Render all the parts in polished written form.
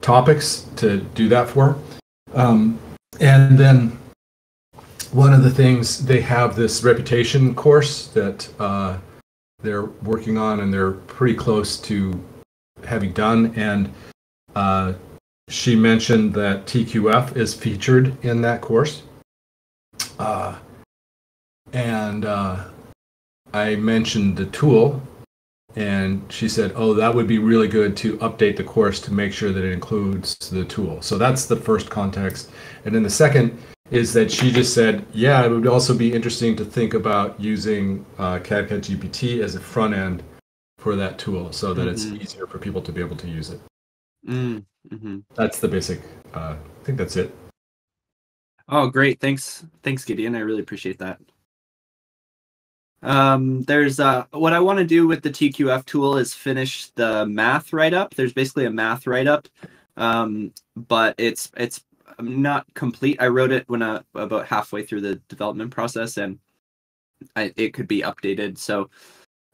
topics to do that for. And then one of the things, they have this reputation course that they're working on, and they're pretty close to having done. And she mentioned that TQF is featured in that course. I mentioned the tool, and she said, oh, that would be really good to update the course to make sure that it includes the tool. So that's the first context. And then the second is that she just said, yeah, it would also be interesting to think about using CAD-CAD GPT as a front end for that tool, so that it's easier for people to be able to use it. That's the basic, I think that's it. Oh, great. Thanks, Gideon. I really appreciate that. There's what I want to do with the TQF tool is finish the math write-up. There's basically a math write-up, but it's not complete. I wrote it when about halfway through the development process, and it could be updated. So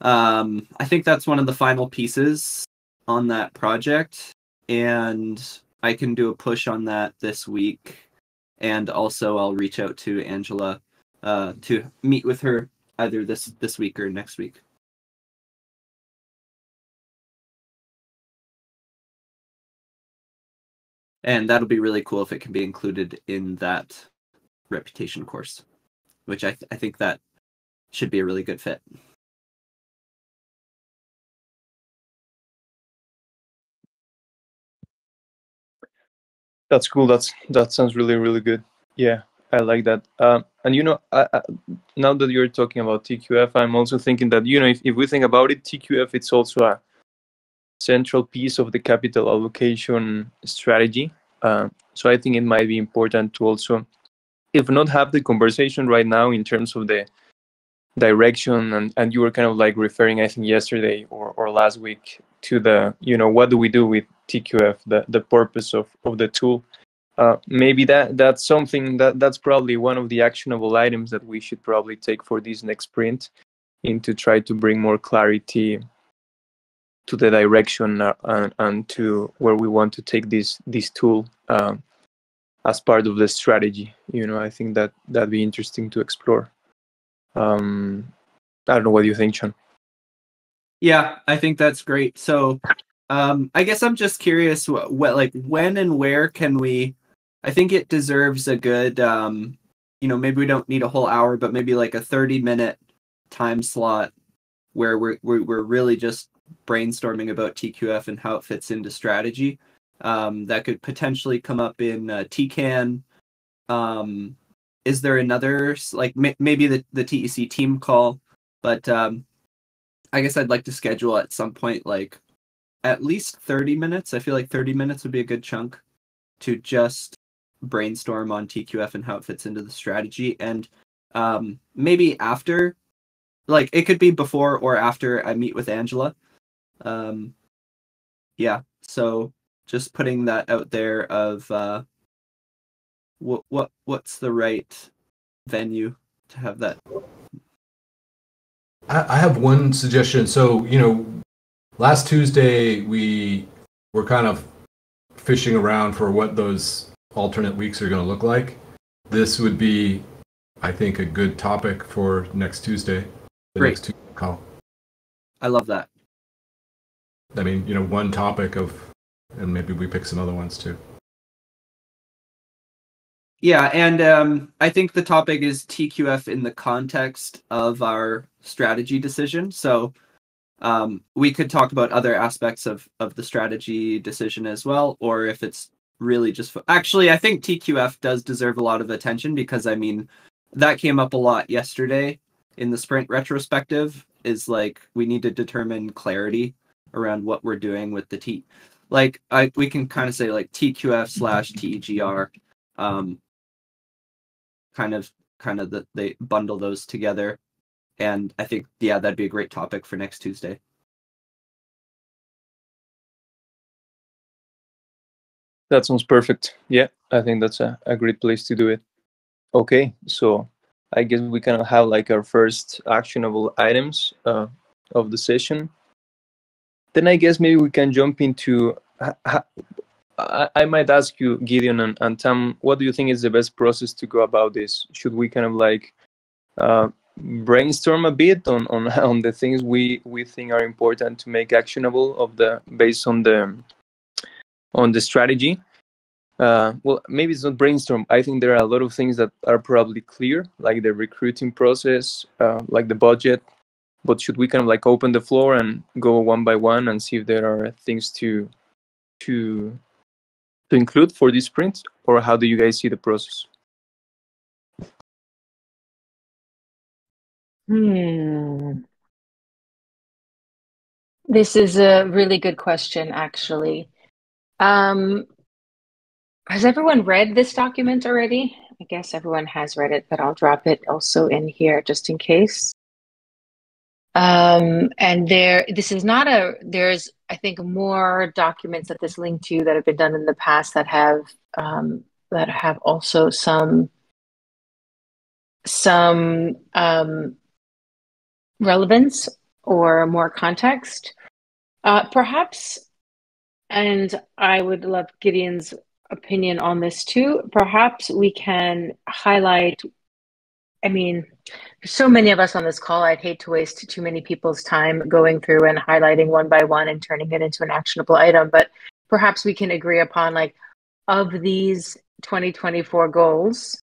I think that's one of the final pieces on that project, and I can do a push on that this week. And also I'll reach out to Angela to meet with her either this week or next week. And that'll be really cool if it can be included in that reputation course, which I think that should be a really good fit. That's cool. That sounds really, really good. Yeah, I like that. And you know, now that you're talking about TQF, I'm also thinking that, you know, if we think about it, TQF, it's also a central piece of the capital allocation strategy. So I think it might be important to also, if not have the conversation right now in terms of the direction, and you were kind of like referring, I think yesterday or last week, to the, you know, what do we do with TQF, the purpose of the tool. Maybe that's something that's probably one of the actionable items that we should probably take for this next sprint, in to try to bring more clarity to the direction and to where we want to take this tool as part of the strategy. You know, I think that'd be interesting to explore. I don't know, what do you think, Sean? Yeah, I think that's great. So I guess I'm just curious what like when and where can we, I think it deserves a good, you know, maybe we don't need a whole hour, but maybe like a 30-minute time slot where we're really just brainstorming about TQF and how it fits into strategy. That could potentially come up in TCAN. Is there another, like maybe the TEC team call, but I guess I'd like to schedule at some point, like at least 30 minutes. I feel like 30 minutes would be a good chunk to just brainstorm on TQF and how it fits into the strategy. And maybe after, like it could be before or after I meet with Angela. Yeah, so just putting that out there of what's the right venue to have that. I have one suggestion. So, you know, last Tuesday we were kind of fishing around for what those alternate weeks are going to look like. This would be, I think, a good topic for next Tuesday. Great. Next Tuesday call. I love that. I mean, you know, one topic of, and maybe we pick some other ones too. Yeah, and I think the topic is TQF in the context of our strategy decision. So we could talk about other aspects of the strategy decision as well, or if it's really just... Actually, I think TQF does deserve a lot of attention because, I mean, that came up a lot yesterday in the sprint retrospective, is like we need to determine clarity around what we're doing with the T. Like, we can kind of say like TQF/TEGR. Kind of they bundle those together, and I think, yeah, that'd be a great topic for next Tuesday. That sounds perfect. Yeah, I think that's a great place to do it. Okay, so I guess we kind of have like our first actionable items of the session. Then I guess maybe we can jump into I might ask you, Gideon and Tam, what do you think is the best process to go about this? Should we kind of like brainstorm a bit on the things we think are important to make actionable of the based on the strategy? Well, maybe it's not brainstorm. I think there are a lot of things that are probably clear, like the recruiting process, like the budget. But should we kind of like open the floor and go one by one and see if there are things to include for this sprint, or how do you guys see the process? This is a really good question, actually. Has everyone read this document already? I guess everyone has read it, but I'll drop it also in here just in case. And this is not a, there's, I think, more documents that this linked to that have been done in the past that have also some relevance or more context. Perhaps, and I would love Gideon's opinion on this too, perhaps we can highlight, I mean, there's so many of us on this call, I'd hate to waste too many people's time going through and highlighting one by one and turning it into an actionable item, but perhaps we can agree upon, like, of these 2024 goals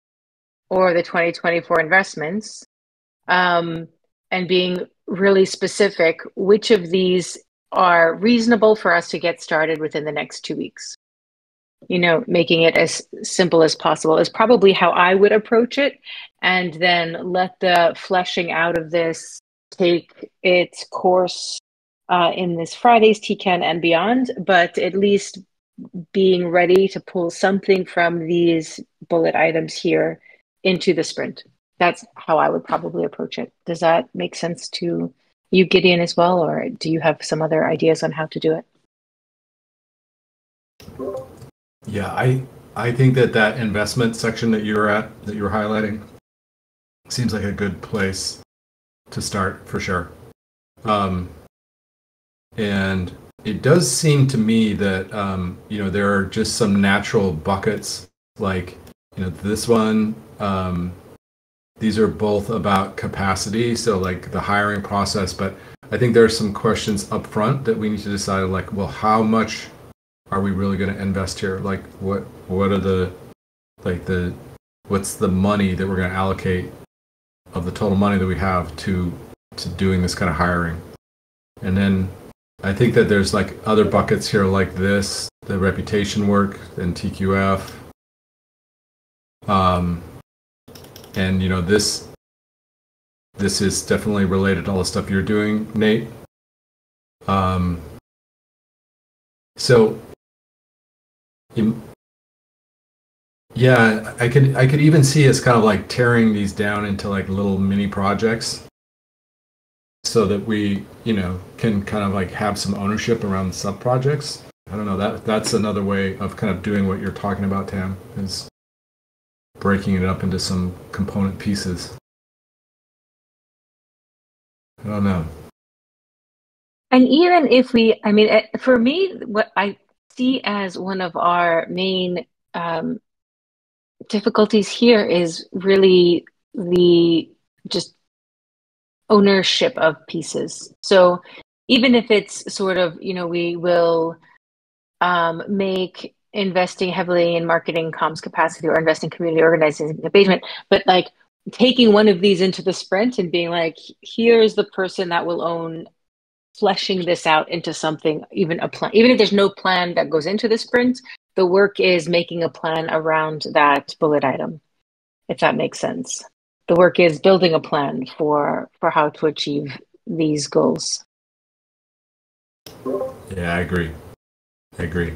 or the 2024 investments, and being really specific, which of these are reasonable for us to get started within the next 2 weeks? You know, making it as simple as possible is probably how I would approach it. And then let the fleshing out of this take its course in this Friday's TCAN and beyond, but at least being ready to pull something from these bullet items here into the sprint. That's how I would probably approach it. Does that make sense to you, Gideon, as well? Or do you have some other ideas on how to do it? Yeah, I think that investment section that you were highlighting seems like a good place to start for sure. And it does seem to me that you know, there are just some natural buckets, like, you know, this one. These are both about capacity, so like the hiring process. But I think there are some questions up front that we need to decide, like, well, how much are we really going to invest here? Like, what are the, like, the, what's the money that we're going to allocate of the total money that we have to doing this kind of hiring? And then I think that there's, like, other buckets here, like this, the reputation work and TQF. And, you know, this is definitely related to all the stuff you're doing, Nate. So, yeah, I could even see us kind of like tearing these down into like little mini projects, so that we, you know, can kind of like have some ownership around sub projects. I don't know, that's another way of kind of doing what you're talking about, Tam, is breaking it up into some component pieces. I don't know. And even if we, I mean, for me, what I see as one of our main difficulties here is really the just ownership of pieces. So even if it's sort of, you know, we will make investing heavily in marketing comms capacity or investing community organizing engagement, but like taking one of these into the sprint and being like, here's the person that will own fleshing this out into something, even a plan. Even if there's no plan that goes into the sprint, the work is making a plan around that bullet item, if that makes sense. The work is building a plan for how to achieve these goals. Yeah, I agree.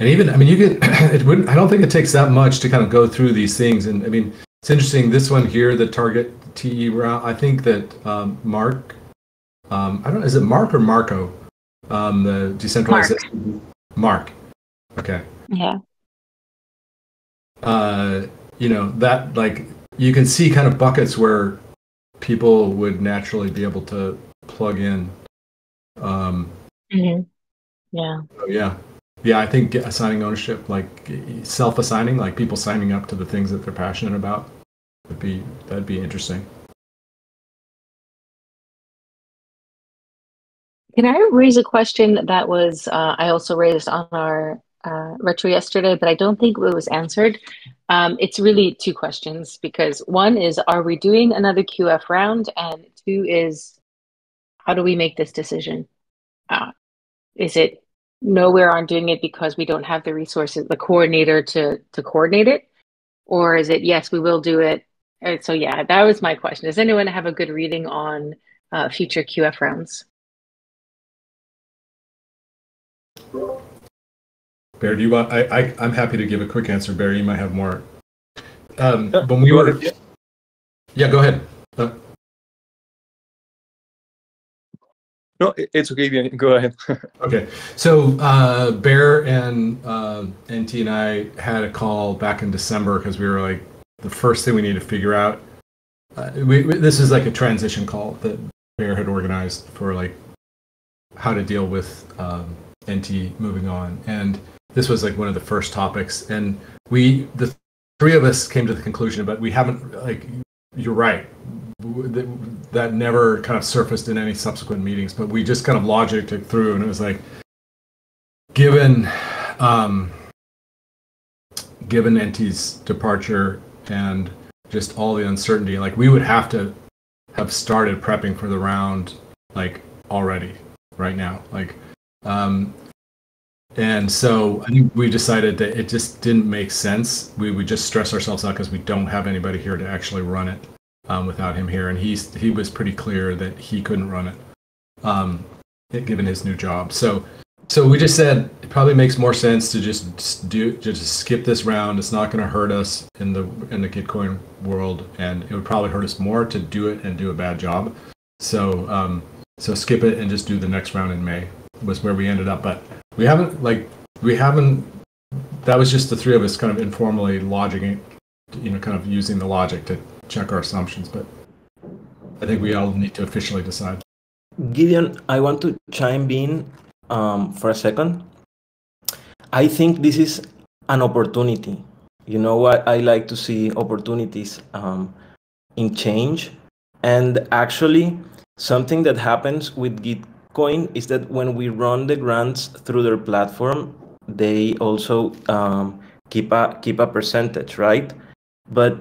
And even, I mean, you can, it wouldn't, I don't think it takes that much to kind of go through these things. And I mean, it's interesting, this one here, the target TE route, I think that Mark, I don't, is it Mark or Marco? The decentralization. Mark. Okay. Yeah. You know, that, like, you can see kind of buckets where people would naturally be able to plug in. Yeah. So, yeah. Yeah, I think assigning ownership, like self-assigning, like people signing up to the things that they're passionate about, would be, that'd be interesting. Can I raise a question that was I also raised on our retro yesterday, but I don't think it was answered. It's really two questions, because one is, are we doing another QF round? And two is, how do we make this decision? Is it nowhere on doing it because we don't have the resources, the coordinator to coordinate it? Or is it, yes, we will do it? And so yeah, that was my question. Does anyone have a good reading on future QF rounds? Bear, do you want? I'm happy to give a quick answer. Bear, you might have more. When we were, yeah, go ahead. No, it's okay. Go ahead. Okay. So Bear and T and I had a call back in December because we were like, the first thing we need to figure out. This is like a transition call that Bear had organized for like how to deal with NT moving on, and this was like one of the first topics, and the three of us came to the conclusion, but we haven't, like, you're right, that never kind of surfaced in any subsequent meetings, but we just kind of logicked it through, and it was like, given given NT's departure and just all the uncertainty, like we would have to have started prepping for the round like already right now, like and so I think we decided that it just didn't make sense. We would just stress ourselves out because we don't have anybody here to actually run it without him here, and he was pretty clear that he couldn't run it given his new job. So we just said it probably makes more sense to just skip this round. It's not going to hurt us in the Gitcoin world, and it would probably hurt us more to do it and do a bad job. So so skip it and just do the next round in May. Was where we ended up, but we haven't. That was just the three of us kind of informally lodging it, you know, kind of using the logic to check our assumptions. But I think we all need to officially decide. Gideon, I want to chime in for a second. I think this is an opportunity. You know what? I like to see opportunities in change, and actually something that happens with Gitcoin is that when we run the grants through their platform, they also keep a percentage, right? But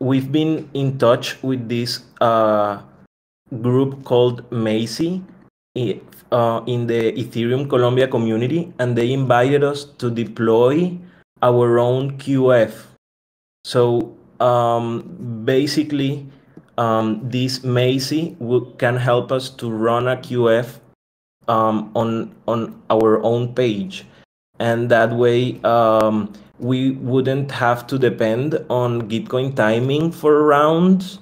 we've been in touch with this group called MACI in the Ethereum Colombia community, and they invited us to deploy our own QF. So basically, this MACI can help us to run a QF on our own page, and that way we wouldn't have to depend on Gitcoin timing for rounds,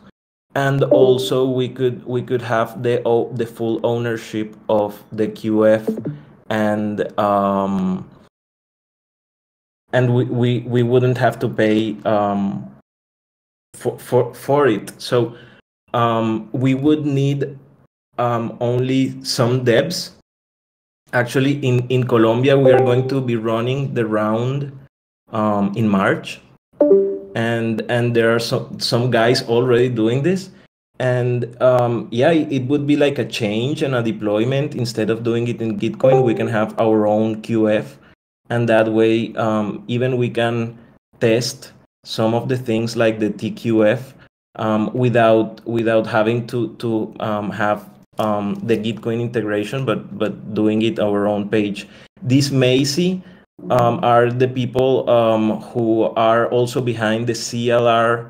and also we could have the full ownership of the QF, and we wouldn't have to pay for it. So we would need only some devs. Actually, in Colombia, we are going to be running the round in March, and there are some guys already doing this. And yeah, it would be like a change and a deployment. Instead of doing it in Gitcoin, we can have our own QF, and that way even we can test some of the things like the TQF without having to have the Gitcoin integration, but doing it our own page. These MACI are the people who are also behind the CLR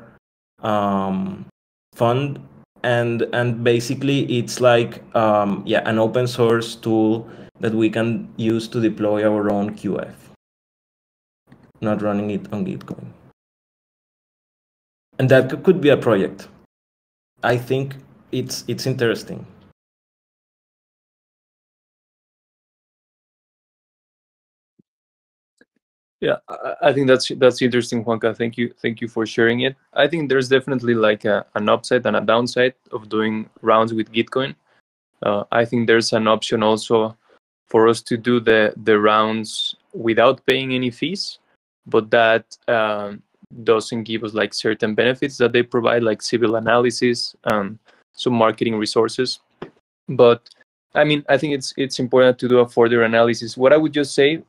fund, and basically it's like yeah, an open source tool that we can use to deploy our own QF, not running it on Gitcoin. And that could be a project. I think it's interesting. Yeah, I think that's interesting, Juanca. Thank you for sharing it. I think there's definitely like an upside and a downside of doing rounds with Gitcoin. I think there's an option also for us to do the rounds without paying any fees, but that doesn't give us like certain benefits that they provide, like civil analysis, some marketing resources. But I mean, I think it's important to do a further analysis. What I would just say,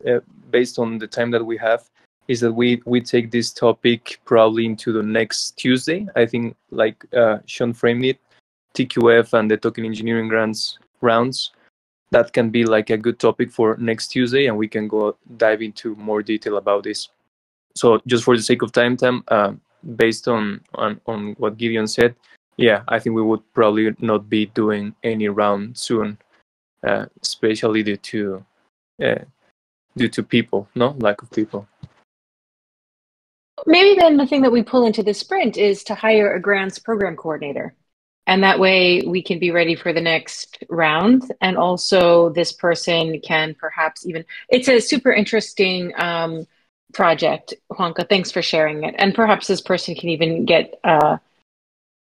based on the time that we have, is that we take this topic probably into the next Tuesday. I think, like Sean framed it, TQF and the token engineering grants rounds, that can be like a good topic for next Tuesday, and we can go dive into more detail about this. So just for the sake of time, Tam, based on what Gideon said, yeah, I think we would probably not be doing any round soon, especially due to people, no? Lack of people. Maybe then the thing that we pull into the sprint is to hire a grants program coordinator. And that way we can be ready for the next round. And also this person can perhaps even, it's a super interesting project, Juanca, thanks for sharing it. And perhaps this person can even get,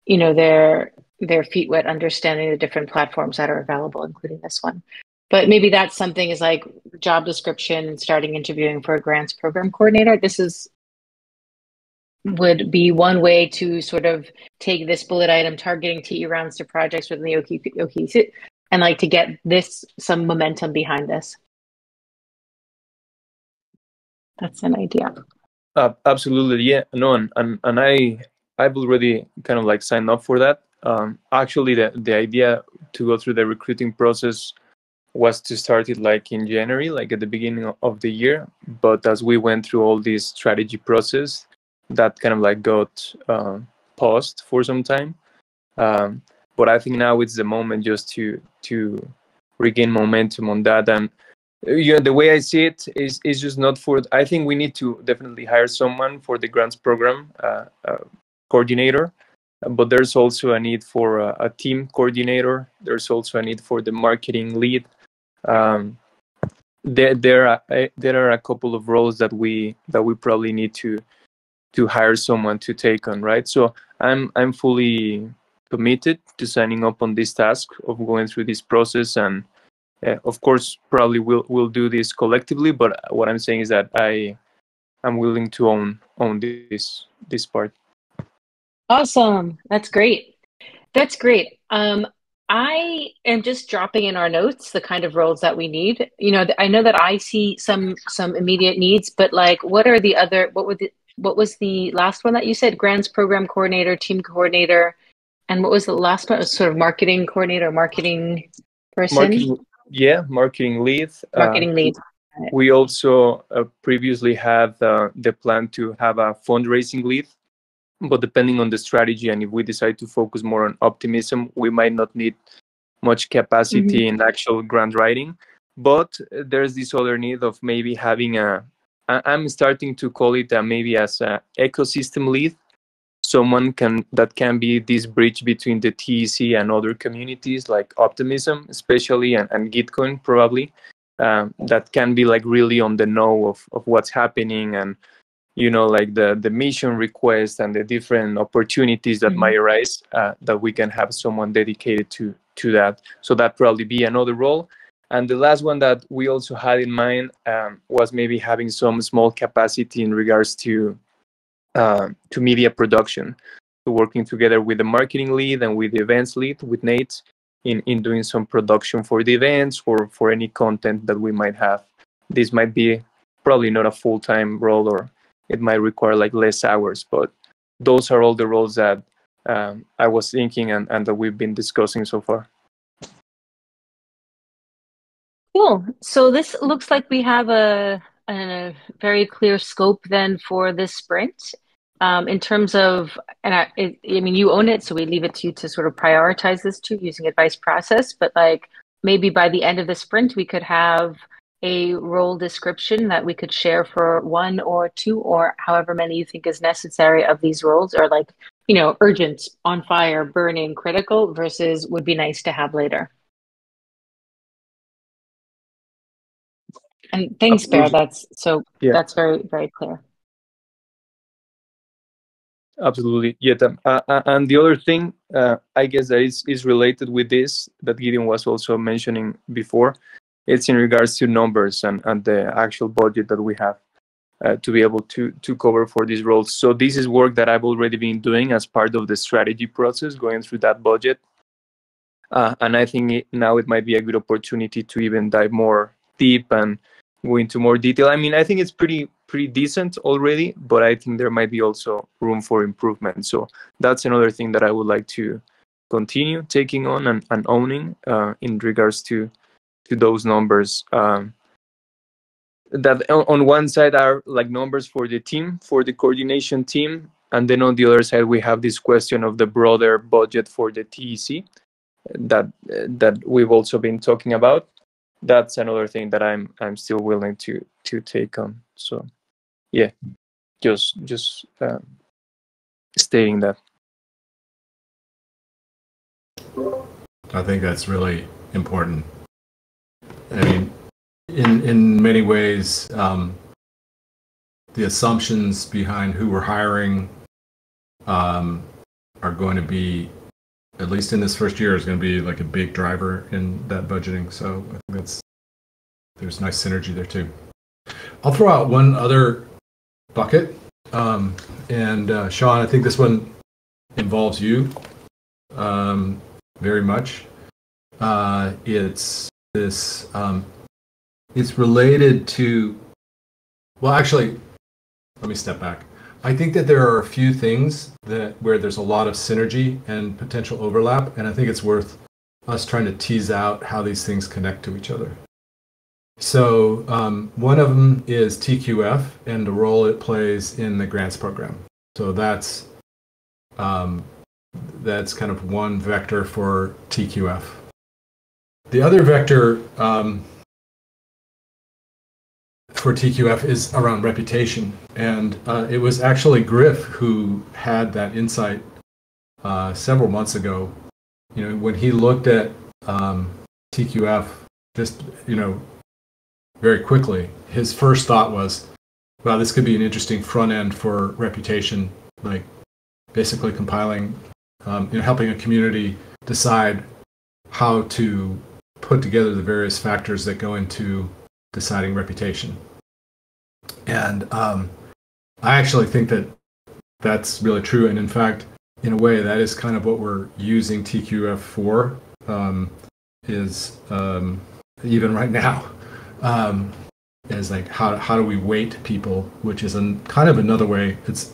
you know, their feet wet understanding the different platforms that are available, including this one. But maybe that's something is like job description and starting interviewing for a grants program coordinator. This is, would be one way to sort of take this bullet item, targeting TE rounds to projects within the OKC, and like to get this, some momentum behind this. That's an idea. Absolutely, yeah. No, and I've already kind of like signed up for that. Actually, the idea to go through the recruiting process was to start it like in January, like at the beginning of the year. But as we went through all this strategy process, that kind of like got paused for some time, but I think now it's the moment just to regain momentum on that. And you know, the way I see it is just not for. I think we need to definitely hire someone for the grants program coordinator, but there's also a need for a team coordinator. There's also a need for the marketing lead. There are a couple of roles that we probably need to hire someone to take on, right? So I'm fully committed to signing up on this task of going through this process, and of course, probably we'll do this collectively. But what I'm saying is that I'm willing to own this part. Awesome, that's great. That's great. I am just dropping in our notes the kind of roles that we need. You know, I know that I see some immediate needs, but like, what are the other? What was the last one that you said? Grants program coordinator, team coordinator, and what was the last one? It was sort of marketing coordinator, marketing person. Marketing lead. Marketing lead. We also previously had the plan to have a fundraising lead, but depending on the strategy and if we decide to focus more on optimism, we might not need much capacity in actual grant writing. But there's this other need of maybe having a. I'm starting to call it maybe as an ecosystem lead, someone that can be this bridge between the TEC and other communities like Optimism, especially, and Gitcoin probably, that can be like really on the know of what's happening, and you know, like the mission request and the different opportunities that might arise, that we can have someone dedicated to that. So that probably be another role. And the last one that we also had in mind was maybe having some small capacity in regards to media production. So working together with the marketing lead and with the events lead, with Nate, in doing some production for the events or for any content that we might have. This might be probably not a full-time role, or it might require like less hours, but those are all the roles that I was thinking and that we've been discussing so far. Cool. So this looks like we have a very clear scope then for this sprint in terms of, and I mean, you own it, so we leave it to you to sort of prioritize this too using advice process, but like maybe by the end of the sprint, we could have a role description that we could share for one or two or however many you think is necessary of these roles, or like, you know, urgent, on fire, burning, critical versus would be nice to have later. And thanks, Bear. That's very, very clear. Absolutely. Yeah. And the other thing, I guess that is related with this that Gideon was also mentioning before, it's in regards to numbers and the actual budget that we have to be able to cover for these roles. So this is work that I've already been doing as part of the strategy process, going through that budget. And I think now it might be a good opportunity to even dive more deep and go into more detail. I mean, I think it's pretty decent already, but I think there might be also room for improvement. So that's another thing that I would like to continue taking on and owning in regards to those numbers. That on one side are like numbers for the team, for the coordination team. And then on the other side, we have this question of the broader budget for the TEC that we've also been talking about. That's another thing that I'm still willing to take on. So yeah, just stating that. I think that's really important. I mean, in many ways, the assumptions behind who we're hiring are going to be, at least in this first year, is going to be like a big driver in that budgeting. So I think there's nice synergy there too. I'll throw out one other bucket, and Sean, I think this one involves you very much. It's this. It's related to. Well, actually, let me step back. I think that there are a few things where there's a lot of synergy and potential overlap, and I think it's worth us trying to tease out how these things connect to each other. So one of them is TQF and the role it plays in the grants program. So that's kind of one vector for TQF. The other vector for TQF is around reputation, and it was actually Griff who had that insight several months ago. You know, when he looked at TQF, just very quickly, his first thought was, "Wow, this could be an interesting front end for reputation, like basically compiling, helping a community decide how to put together the various factors that go into." Deciding reputation. And I actually think that that's really true. And in fact, in a way, that is kind of what we're using TQF for, even right now, is like, how do we weight people, which is kind of another way. It's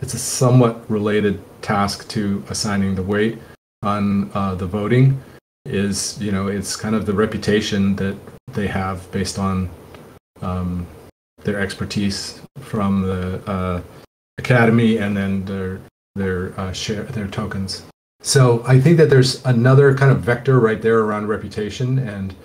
a somewhat related task to assigning the weight on the voting is, it's kind of the reputation that they have based on their expertise from the academy and then their tokens. So I think that there's another kind of vector right there around reputation. And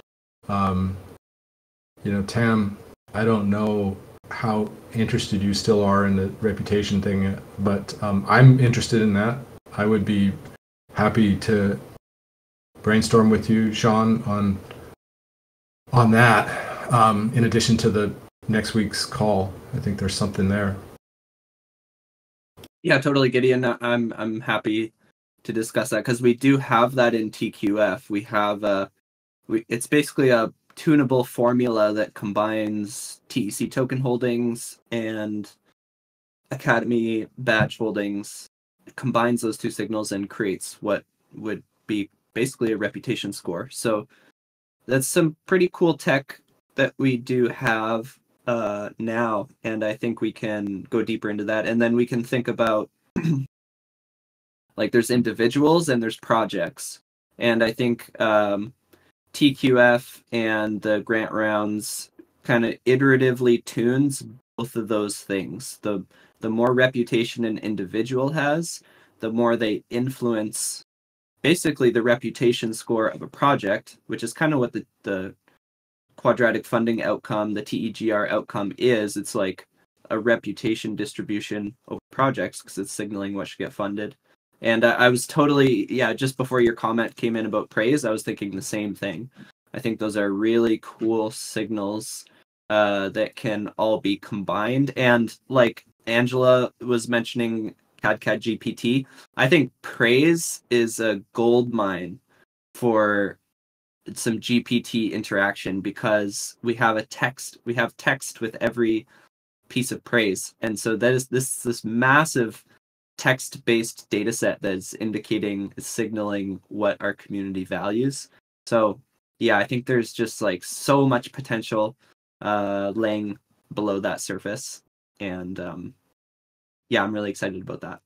Tam, I don't know how interested you still are in the reputation thing, but I'm interested in that. I would be happy to brainstorm with you, Sean, on that, in addition to the next week's call. I think there's something there. Yeah, totally, Gideon. I'm happy to discuss that, because we do have that in TQF. We have it's basically a tunable formula that combines TEC token holdings and Academy badge holdings, combines those two signals and creates what would be basically a reputation score. So that's some pretty cool tech that we do have now, and I think we can go deeper into that. And then we can think about like there's individuals and there's projects. And I think TQF and the grant rounds kind of iteratively tunes both of those things. The more reputation an individual has, the more they influence basically the reputation score of a project, which is kind of what the quadratic funding outcome, the TEGR outcome is. It's like a reputation distribution of projects, because it's signaling what should get funded. And I was totally, just before your comment came in about praise, I was thinking the same thing. I think those are really cool signals that can all be combined. And like Angela was mentioning, CAD-CAD GPT. I think Praise is a gold mine for some GPT interaction, because we have a text. We have text with every piece of Praise, and so that is this massive text-based data set that is indicating, signaling what our community values. So yeah, I think there's just like so much potential laying below that surface, and yeah, I'm really excited about that.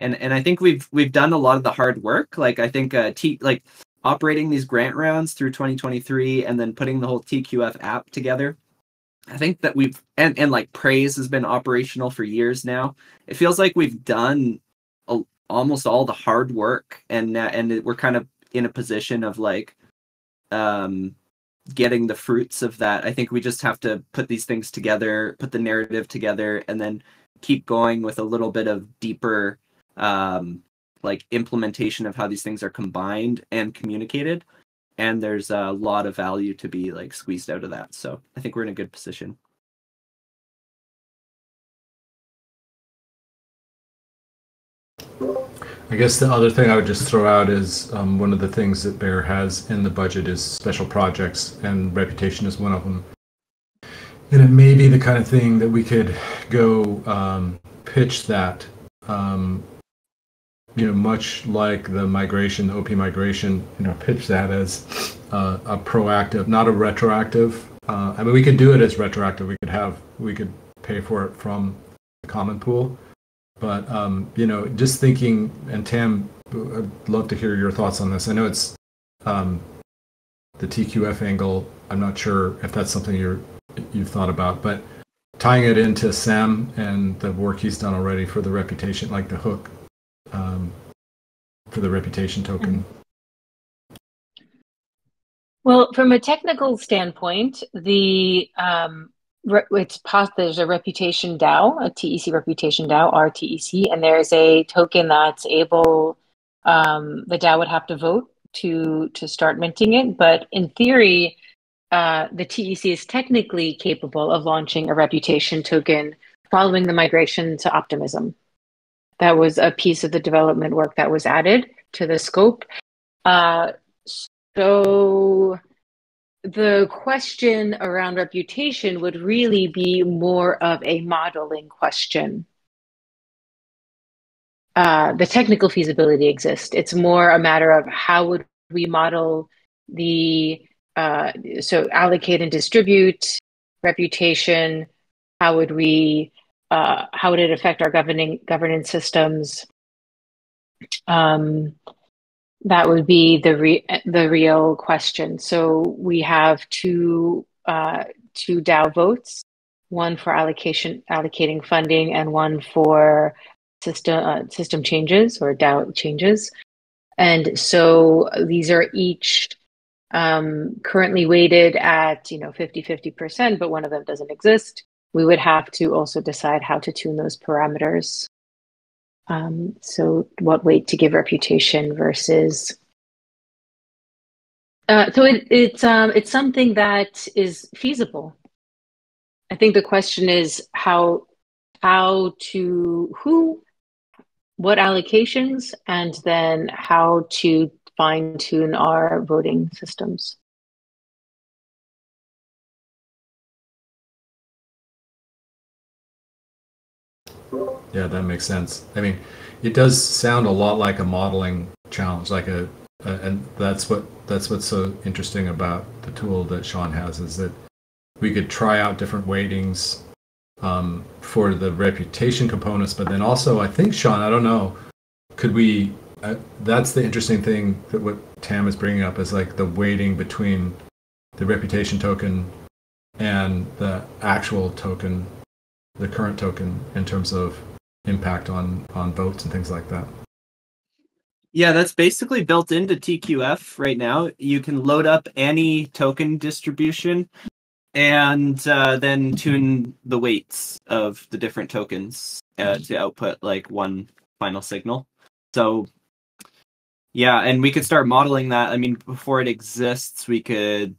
And I think we've done a lot of the hard work. Like I think like operating these grant rounds through 2023 and then putting the whole TQF app together. I think that we've and like Praise has been operational for years now. It feels like we've done almost all the hard work, and we're kind of in a position of like getting the fruits of that. I think we just have to put these things together, put the narrative together, and then keep going with a little bit of deeper like implementation of how these things are combined and communicated, and there's a lot of value to be like squeezed out of that. So I think we're in a good position. I guess the other thing I would just throw out is one of the things that Bear has in the budget is special projects, and reputation is one of them. And it may be the kind of thing that we could go pitch that you know, much like the migration, the OP migration, you know, pitch that as a proactive, not a retroactive. I mean, we could do it as retroactive. We could pay for it from the common pool, but you know, just thinking. And Tam, I'd love to hear your thoughts on this. I know it's the TQF angle. I'm not sure if that's something you've thought about, but tying it into Sam and the work he's done already for the reputation, like the hook. For the reputation token? Well, from a technical standpoint, the there's a reputation DAO, a TEC reputation DAO, RTEC, and there's a token that's able, the DAO would have to vote to start minting it. But in theory, the TEC is technically capable of launching a reputation token following the migration to Optimism. That was a piece of the development work that was added to the scope. So the question around reputation would really be more of a modeling question. The technical feasibility exists. It's more a matter of how would we model the, so allocate and distribute reputation, how would we, how would it affect our governance systems? That would be the real question. So we have two DAO votes, one for allocating funding, and one for system changes or DAO changes. And so these are each currently weighted at 50-50%, but one of them doesn't exist. We would have to also decide how to tune those parameters. So what weight to give reputation versus... so it's something that is feasible. I think the question is what allocations, and then how to fine tune our voting systems. Yeah, that makes sense. I mean, it does sound a lot like a modeling challenge, like and that's what's so interesting about the tool that Sean has, is that we could try out different weightings for the reputation components, but then also I think, Sean, I don't know, could we? That's the interesting thing that what Tam is bringing up is like the weighting between the reputation token and the actual token. The current token in terms of impact on votes and things like that. Yeah, that's basically built into TQF right now. You can load up any token distribution and then tune the weights of the different tokens to output like one final signal. So yeah, and we could start modeling that. I mean, before it exists, we could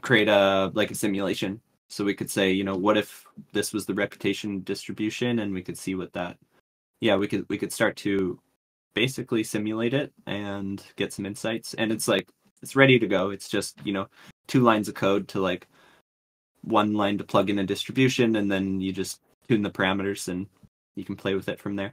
create a simulation. So we could say, you know, what if this was the reputation distribution, and we could see what that, yeah, we could start to basically simulate it and get some insights. And it's like, it's ready to go. It's just, you know, 2 lines of code to like 1 line to plug in a distribution, and then you just tune the parameters and you can play with it from there.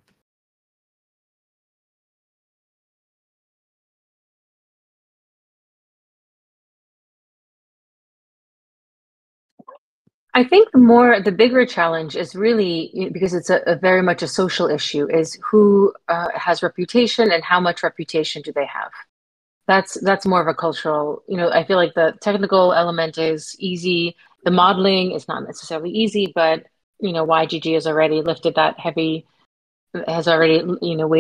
I think the bigger challenge is really, because it's a very much a social issue, is who has reputation and how much reputation do they have. That's more of a cultural, you know, I feel like the technical element is easy. The modeling is not necessarily easy, but, you know, YGG has already lifted that heavy, has already, you know,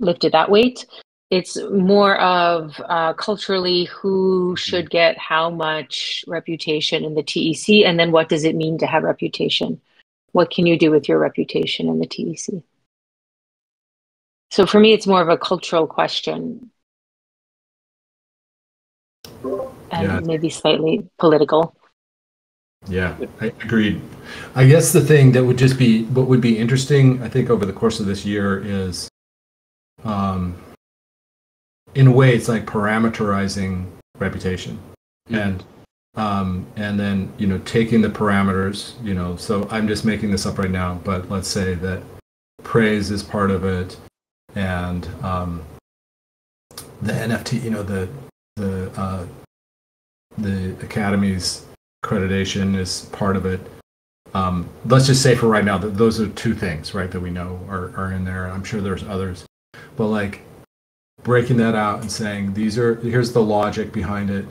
lifted that weight. It's more of culturally who should get how much reputation in the TEC, and then what does it mean to have reputation? What can you do with your reputation in the TEC? So for me, it's more of a cultural question. And yeah, maybe slightly political. Yeah, I agreed. I guess the thing that would just be, what would be interesting, I think, over the course of this year is, in a way, it's like parameterizing reputation, and then, you know, taking the parameters, you know. So I'm just making this up right now, but let's say that praise is part of it, and the NFT, you know, the academy's accreditation is part of it. Let's just say for right now that those are 2 things, right, that we know are in there. I'm sure there's others, but like, breaking that out and saying here's the logic behind it,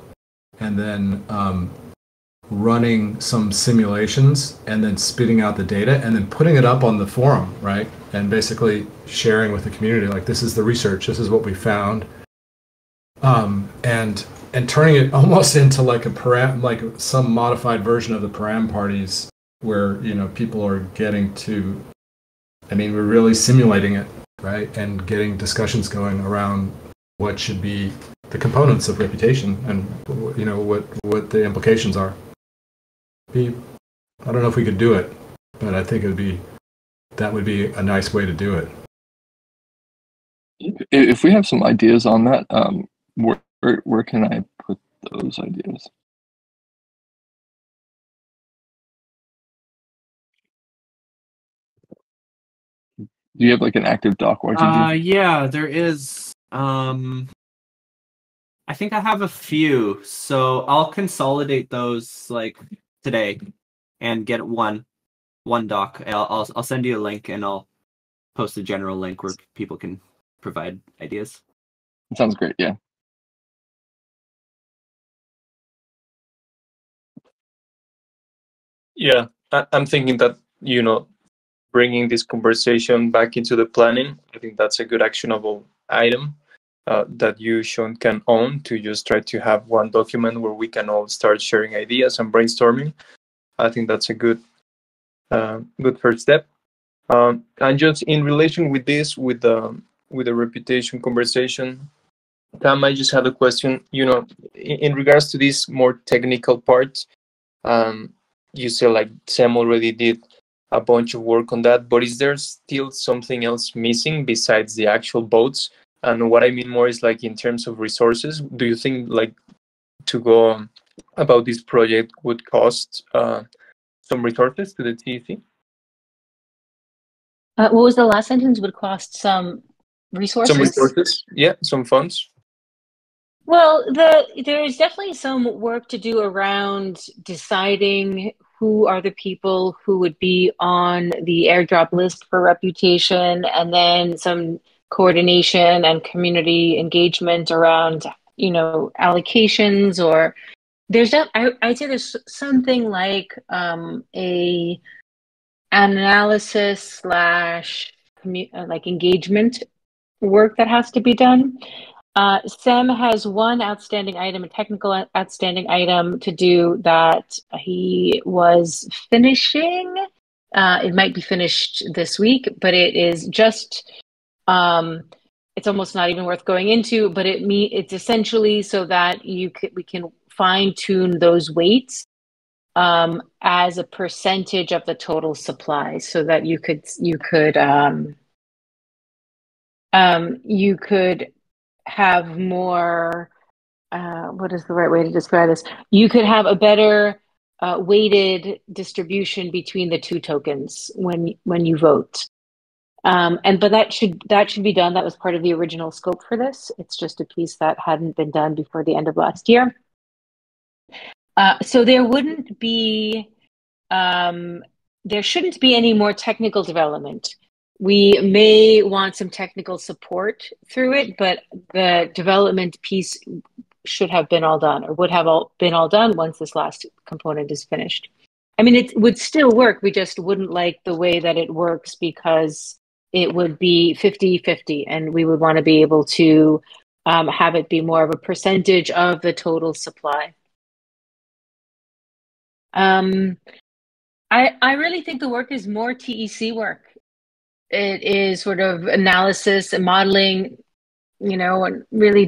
and then running some simulations and then spitting out the data and then putting it up on the forum, right, and basically sharing with the community, like, this is the research, this is what we found, and turning it almost into like a param, like some modified version of the param parties, where, you know, people are getting to, I mean, we're really simulating it, right, and getting discussions going around what should be the components of reputation, and, you know, what the implications are. I don't know if we could do it, but I think that would be a nice way to do it. If we have some ideas on that, where can I put those ideas? Do you have like an active doc? YGG? Yeah, there is. I think I have a few, so I'll consolidate those like today and get one doc. I'll send you a link, and I'll post a general link where people can provide ideas. That sounds great. Yeah. Yeah, I'm thinking that, you know, bringing this conversation back into the planning, I think that's a good actionable item that you, Sean, can own, to just try to have one document where we can all start sharing ideas and brainstorming. I think that's a good first step. And just in relation with this, with the reputation conversation, Tam, I just had a question. You know, in regards to this more technical part, you say like Sam already did a bunch of work on that, but is there still something else missing besides the actual boats? And what I mean more is like in terms of resources, do you think like to go about this project would cost some resources to the TEC? What was the last sentence? Would cost some resources? Some resources, yeah, some funds. Well, there is definitely some work to do around deciding who are the people who would be on the airdrop list for reputation, and then some coordination and community engagement around, you know, allocations, or there's that. I'd say there's something like an analysis / like engagement work that has to be done. Sam has one outstanding item, a technical outstanding item to do that he was finishing. It might be finished this week, but it is just, it's almost not even worth going into, but it's essentially so that we can fine tune those weights as a percentage of the total supply, so that you could have more. What is the right way to describe this? You could have a better weighted distribution between the two tokens when you vote. But that should be done. That was part of the original scope for this. It's just a piece that hadn't been done before the end of last year. So there wouldn't be, there shouldn't be any more technical development. We may want some technical support through it, but the development piece should have been all done, or would have been all done once this last component is finished. I mean, it would still work. We just wouldn't like the way that it works, because it would be 50-50, and we would want to be able to have it be more of a percentage of the total supply. I really think the work is more TEC work. It is sort of analysis and modeling, you know, and really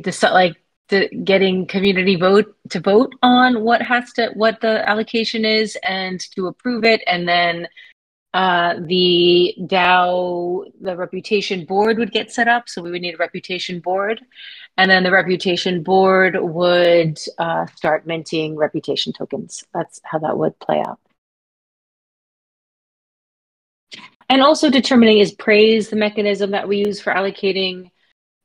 getting community to vote on what the allocation is and to approve it, and then the DAO, the reputation board would get set up. So we would need a reputation board, and then the reputation board would start minting reputation tokens. That's how that would play out. And also determining, is Praise the mechanism that we use for allocating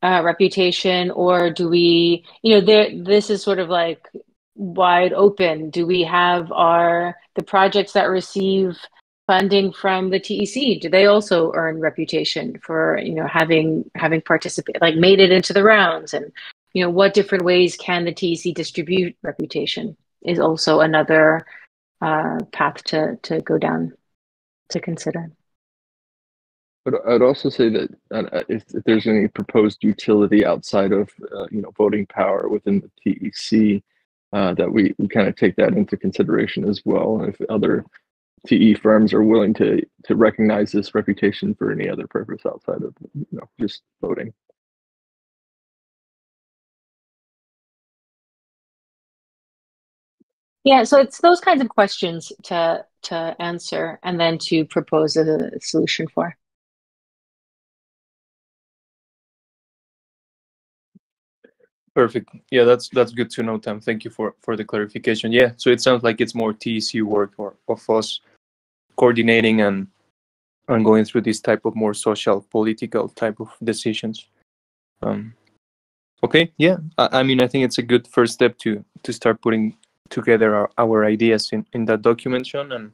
reputation, or do we, you know, this is sort of like wide open. Do we have the projects that receive funding from the TEC, do they also earn reputation for, you know, having participated, like made it into the rounds? And, you know, what different ways can the TEC distribute reputation is also another path to go down, to consider. But I'd also say that if there's any proposed utility outside of, you know, voting power within the TEC, that we kind of take that into consideration as well. If other TE firms are willing to recognize this reputation for any other purpose outside of, you know, just voting. Yeah, so it's those kinds of questions to answer and then to propose a solution for. Perfect. Yeah, that's good to know, Tam. Thank you for the clarification. Yeah, so it sounds like it's more TEC work of us coordinating and going through this type of more social, political type of decisions. Okay, yeah. I mean, I think it's a good first step to start putting together our ideas in that document, Sean, and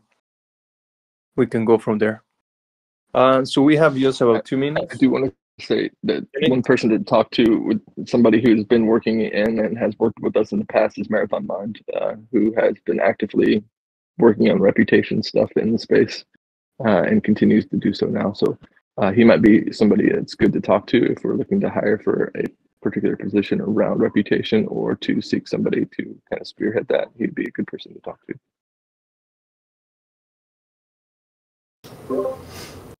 we can go from there. So we have just about 2 minutes. I do want to say that one person to talk to, with somebody who's been working in and has worked with us in the past, is Marathon Mind, who has been actively working on reputation stuff in the space and continues to do so now. So he might be somebody that's good to talk to if we're looking to hire for a particular position around reputation, or to seek somebody to kind of spearhead that. He'd be a good person to talk to.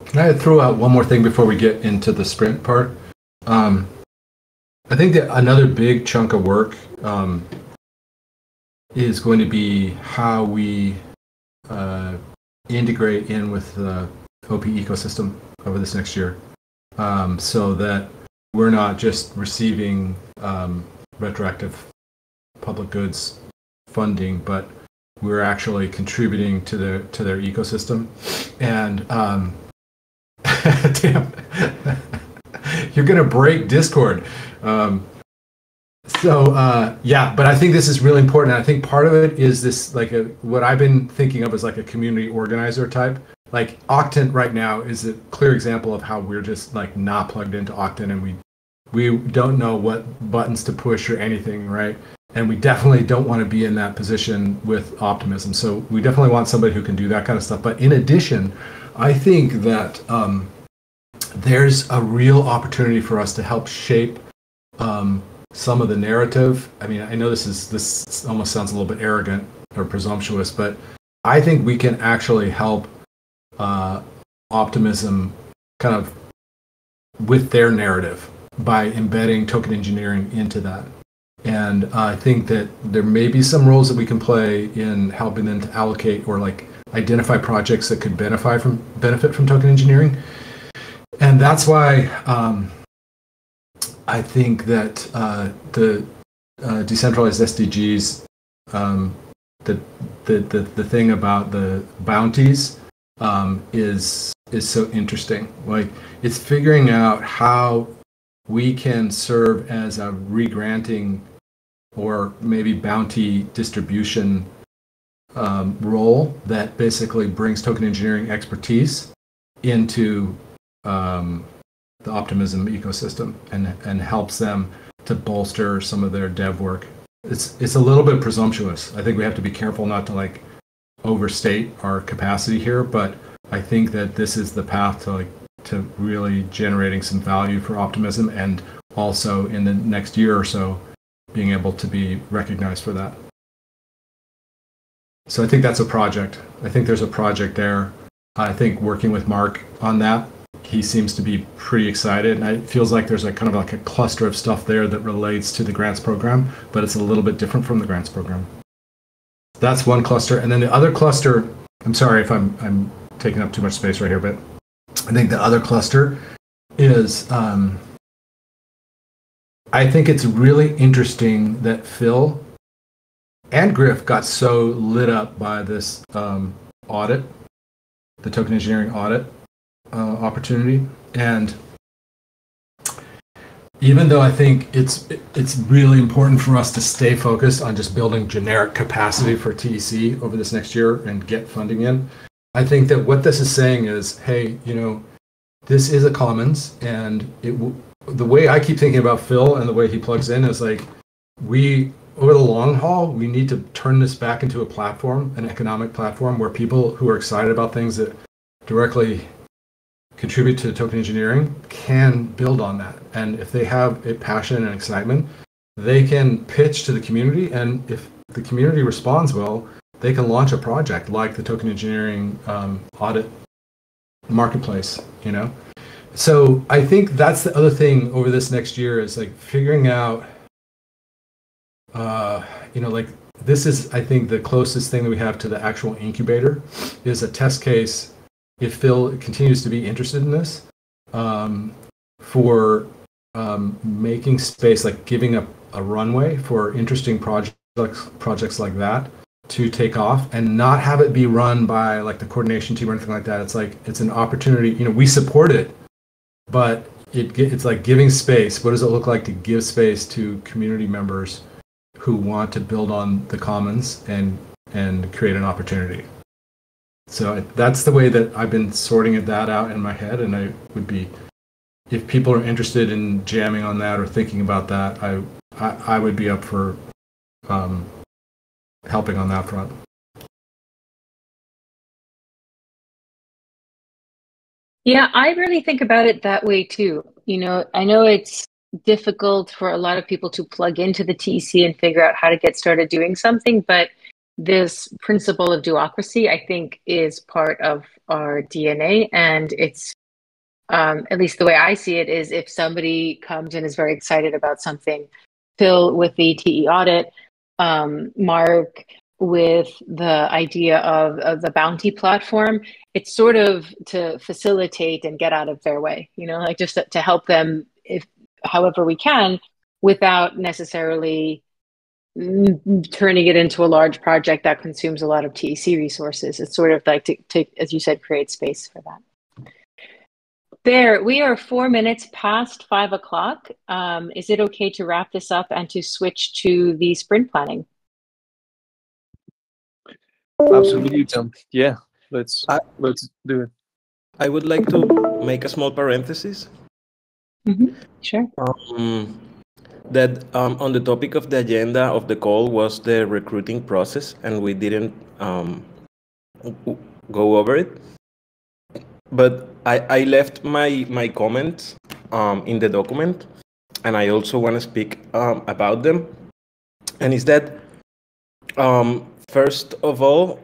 Can I throw out one more thing before we get into the sprint part? I think that another big chunk of work is going to be how we integrate in with the OP ecosystem over this next year, so that we're not just receiving retroactive public goods funding, but we're actually contributing to their ecosystem. And damn, you're gonna break Discord. Yeah, but I think this is really important. And I think part of it is this, like what I've been thinking of as like a community organizer type. Like Octant right now is a clear example of how we're just like not plugged into Octant, and we don't know what buttons to push or anything, right? And we definitely don't want to be in that position with Optimism. So we definitely want somebody who can do that kind of stuff. But in addition, I think that there's a real opportunity for us to help shape some of the narrative. I mean, I know this almost sounds a little bit arrogant or presumptuous, but I think we can actually help Optimism kind of with their narrative by embedding token engineering into that. And I think that there may be some roles that we can play in helping them to allocate or like identify projects that could benefit from token engineering. And that's why I think that the decentralized SDGs, the thing about the bounties is so interesting. Like, it's figuring out how we can serve as a regranting or maybe bounty distribution role that basically brings token engineering expertise into the Optimism ecosystem and helps them to bolster some of their dev work. It's a little bit presumptuous. I think we have to be careful not to like overstate our capacity here, but I think that this is the path to like to really generating some value for Optimism, and also in the next year or so being able to be recognized for that. So I think that's a project. I think there's a project there. I think working with Mark on that, he seems to be pretty excited, and it feels like there's a kind of like a cluster of stuff there that relates to the grants program, but it's a little bit different from the grants program. That's one cluster. And then the other cluster, I'm sorry if I'm taking up too much space right here, but I think the other cluster is, I think it's really interesting that Phil and Griff got so lit up by this audit, the token engineering audit opportunity. And even though I think it's really important for us to stay focused on just building generic capacity for TEC over this next year and get funding in, I think that what this is saying is, hey, you know, this is a commons, and the way I keep thinking about Phil and the way he plugs in is like, we, over the long haul, we need to turn this back into a platform, an economic platform where people who are excited about things that directly contribute to token engineering can build on that. And if they have a passion and excitement, they can pitch to the community, and if the community responds well, they can launch a project like the token engineering audit marketplace, you know? So I think that's the other thing over this next year is like figuring out, you know, like this is, I think, the closest thing that we have to the actual incubator is a test case, if Phil continues to be interested in this, for making space, like giving a runway for interesting projects like that to take off, and not have it be run by like the coordination team or anything like that. It's like, it's an opportunity, you know, we support it, but it's like giving space. What does it look like to give space to community members who want to build on the commons and create an opportunity? So that's the way that I've been sorting that out in my head. And I would be, if people are interested in jamming on that or thinking about that, I would be up for, helping on that front. Yeah, I really think about it that way too. You know, I know it's difficult for a lot of people to plug into the TEC and figure out how to get started doing something, but this principle of duocracy, I think, is part of our DNA. And it's, at least the way I see it, is if somebody comes and is very excited about something, Phil with the TE audit, Mark with the idea of the bounty platform, it's sort of to facilitate and get out of their way, you know, like just to help them if however we can without necessarily turning it into a large project that consumes a lot of TEC resources. It's sort of like to, as you said, create space for that. There, we are 4 minutes past 5 o'clock. Is it okay to wrap this up and to switch to the sprint planning? Absolutely, Tom. Yeah, let's do it. I would like to make a small parenthesis. Mm-hmm. Sure. That on the topic of the agenda of the call was the recruiting process, and we didn't go over it. But I left my comments in the document, and I also want to speak about them. And is that, first of all,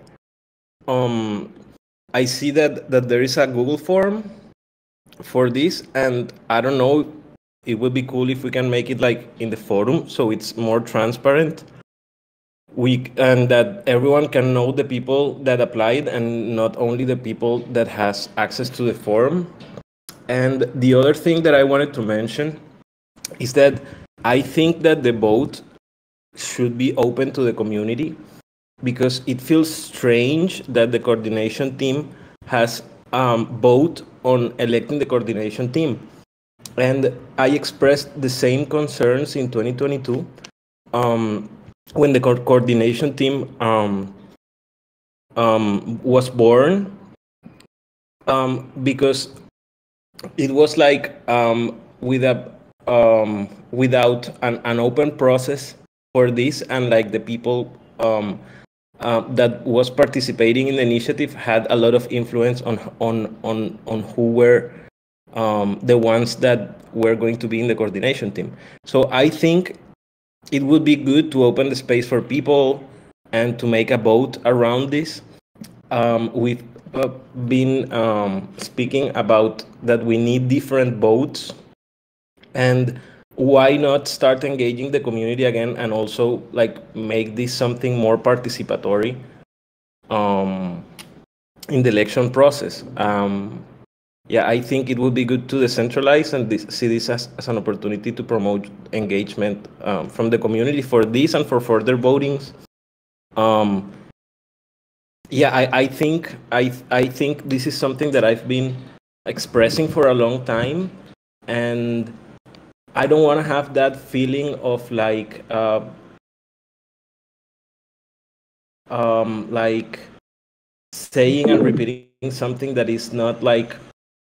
I see that there is a Google form for this, and I don't know it would be cool if we can make it like in the forum, so it's more transparent. And that everyone can know the people that applied and not only the people that has access to the forum. And the other thing that I wanted to mention is that I think that the vote should be open to the community, because it feels strange that the coordination team has vote on electing the coordination team. And I expressed the same concerns in 2022. When the coordination team was born, because it was like without an open process for this, and like the people that was participating in the initiative had a lot of influence on who were the ones that were going to be in the coordination team. So I think it would be good to open the space for people and to make a vote around this. We've been speaking about that we need different votes, and why not start engaging the community again and also like make this something more participatory in the election process. Yeah, I think it would be good to decentralize and see this as an opportunity to promote engagement from the community for this and for further votings. Yeah, I think this is something that I've been expressing for a long time, and I don't want to have that feeling of like saying and repeating something that is not like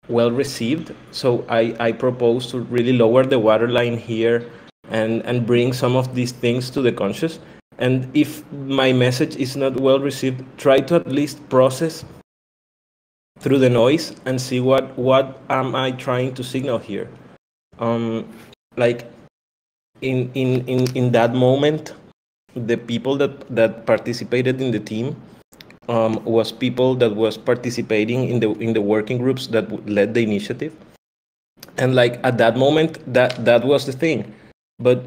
well received. So I propose to really lower the waterline here and bring some of these things to the conscious. And if my message is not well received, try to at least process through the noise and see what am I trying to signal here. Like in that moment, the people that participated in the team was people that was participating in the working groups that led the initiative, and like at that moment that was the thing. But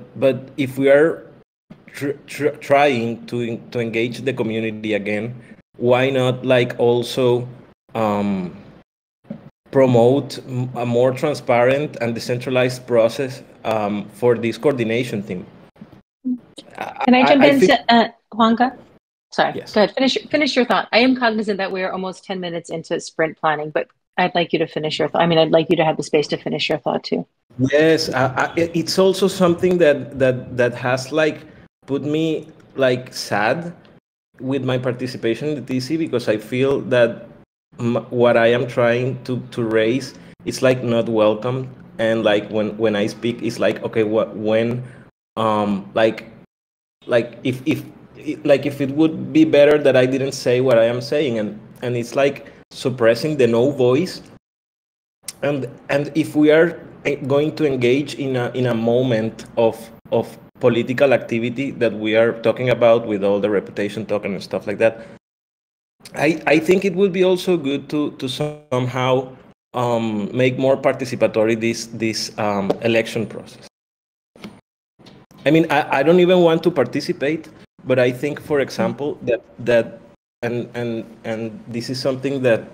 if we are trying to engage the community again, why not like also promote a more transparent and decentralized process for this coordination team? Can I jump in, Juanca? Sorry, yes. Go ahead, finish your thought. I am cognizant that we're almost 10 minutes into sprint planning, but I'd like you to finish your thought. I mean, I'd like you to have the space to finish your thought too. Yes, it's also something that has like put me like sad with my participation in the TC, because I feel that what I am trying to raise is like not welcome. And like when I speak, it's like, okay, if it would be better that I didn't say what I am saying, and it's like suppressing the no voice. And if we are going to engage in a moment of political activity that we are talking about with all the reputation token and stuff like that, I think it would be also good to somehow make more participatory this election process. I mean, I don't even want to participate. But I think, for example, that this is something that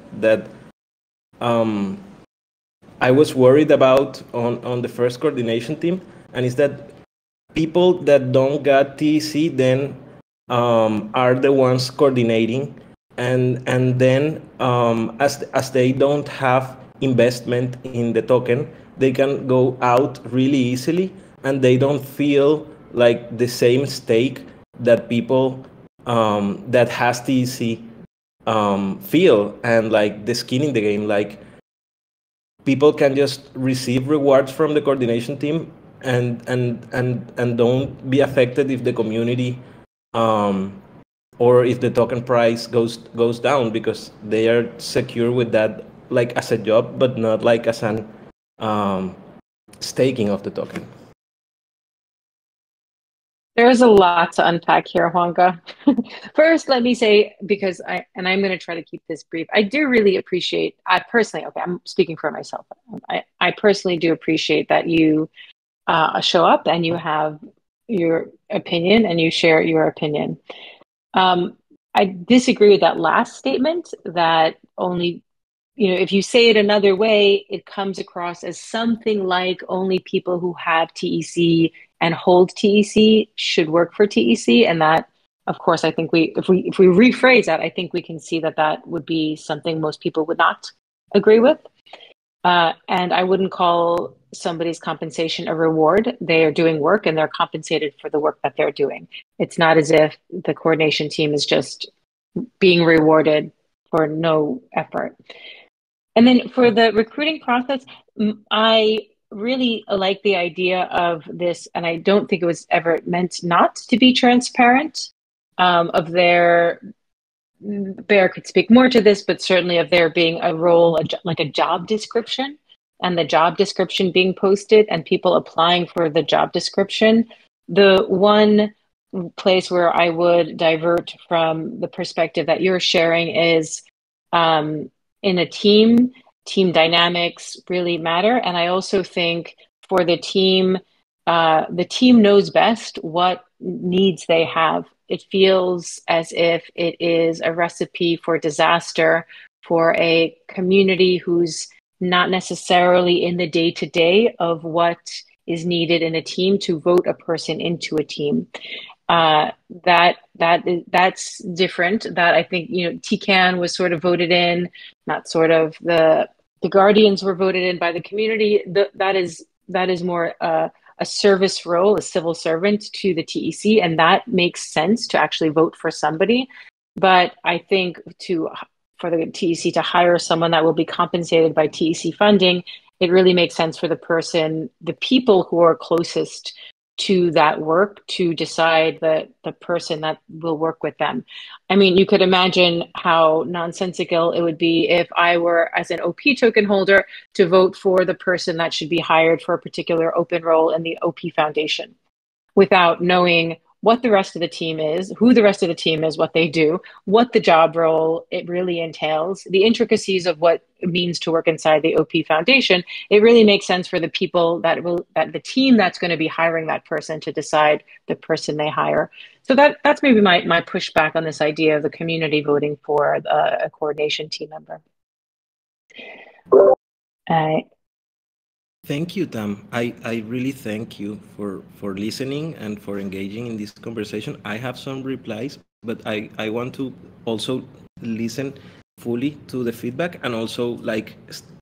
I was worried about on the first coordination team, and is that people that don't get TEC then are the ones coordinating, and then as they don't have investment in the token, they can go out really easily, and they don't feel like the same stake that people that has TEC feel, and like the skin in the game. Like people can just receive rewards from the coordination team and don't be affected if the community or if the token price goes down, because they are secure with that like as a job, but not like as an staking of the token. There's a lot to unpack here, Juanca. First, let me say, because I'm going to try to keep this brief, I do really appreciate, I personally, okay, I'm speaking for myself. I personally do appreciate that you show up and you have your opinion and you share your opinion. I disagree with that last statement that only, you know, if you say it another way, it comes across as something like only people who have TEC and hold TEC should work for TEC. And that, of course, I think if we rephrase that, I think we can see that that would be something most people would not agree with. And I wouldn't call somebody's compensation a reward. They are doing work and they're compensated for the work that they're doing. It's not as if the coordination team is just being rewarded for no effort. And then for the recruiting process, I really like the idea of this, and I don't think it was ever meant not to be transparent, of their, Bear could speak more to this, but certainly of there being a role, like a job description, and the job description being posted and people applying for the job description. The one place where I would divert from the perspective that you're sharing is in a team, team dynamics really matter. And I also think for the team knows best what needs they have. It feels as if it is a recipe for disaster for a community who's not necessarily in the day-to-day of what is needed in a team to vote a person into a team. That's different. That I think, you know, TCAN was sort of voted in, not sort of, the Guardians were voted in by the community. That is more a service role, a civil servant to the TEC, and that makes sense to actually vote for somebody. But I think for the TEC to hire someone that will be compensated by TEC funding, it really makes sense for the people who are closest to that work to decide the person that will work with them. I mean, you could imagine how nonsensical it would be if I were, as an OP token holder, to vote for the person that should be hired for a particular open role in the OP Foundation without knowing what the rest of the team is, who the rest of the team is, what they do, what the job role it really entails, the intricacies of what it means to work inside the OP Foundation. It really makes sense for the people that the team that's going to be hiring that person to decide the person they hire. So that's maybe my pushback on this idea of the community voting for a coordination team member. Thank you, Tam. I really thank you for listening and for engaging in this conversation. I have some replies, but I want to also listen fully to the feedback and also like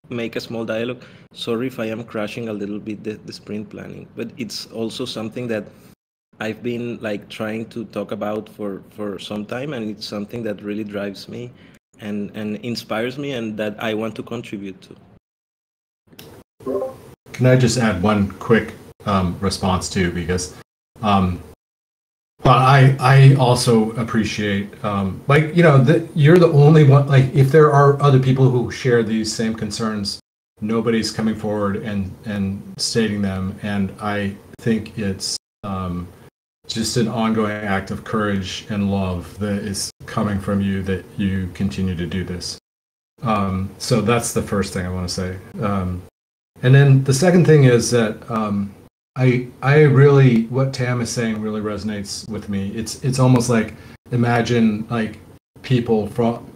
make a small dialogue. Sorry if I am crashing a little bit the sprint planning, but it's also something that I've been like trying to talk about for some time, and it's something that really drives me and inspires me and that I want to contribute to. Can I just add one quick response too, because I also appreciate like, you know, you're the only one, like if there are other people who share these same concerns, nobody's coming forward and stating them. And I think it's just an ongoing act of courage and love that is coming from you that you continue to do this. So that's the first thing I want to say. And then the second thing is that I really, what Tam is saying really resonates with me. It's almost like, imagine like people from,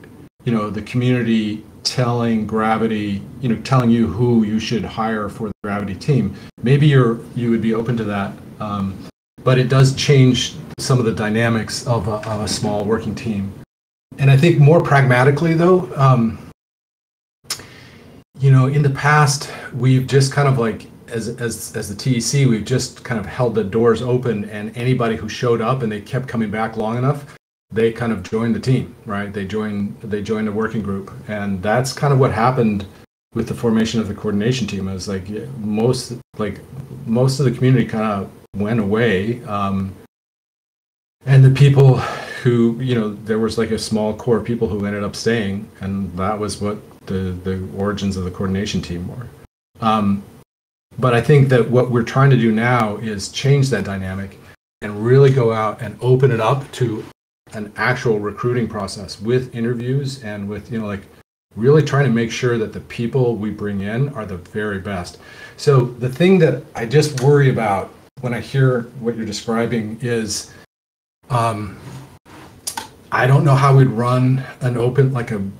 you know, the community telling Gravity, you know, telling you who you should hire for the Gravity team. Maybe you would be open to that, but it does change some of the dynamics of a small working team. And I think more pragmatically though, you know, in the past, we've just kind of like, as the TEC, we've just kind of held the doors open, and anybody who showed up and they kept coming back long enough, they kind of joined the team, right? They joined a working group, and that's kind of what happened with the formation of the coordination team. It was like most of the community kind of went away, and the people who, you know, there was like a small core of people who ended up staying, and that was what the origins of the coordination team were. But I think that what we're trying to do now is change that dynamic and really go out and open it up to an actual recruiting process with interviews and with, you know, like really trying to make sure that the people we bring in are the very best. So the thing that I just worry about when I hear what you're describing is, I don't know how we'd run an open, like an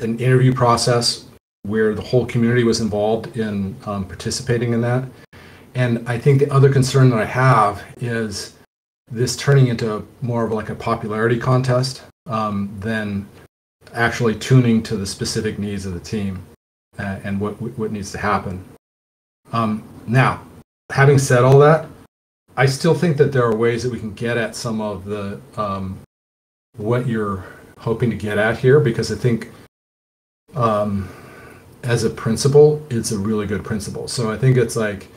interview process where the whole community was involved in participating in that. And I think the other concern that I have is this turning into more of like a popularity contest than actually tuning to the specific needs of the team and what needs to happen. Now, having said all that, I still think that there are ways that we can get at some of the what you're hoping to get at here, because I think as a principle, it's a really good principle. So I think it's like,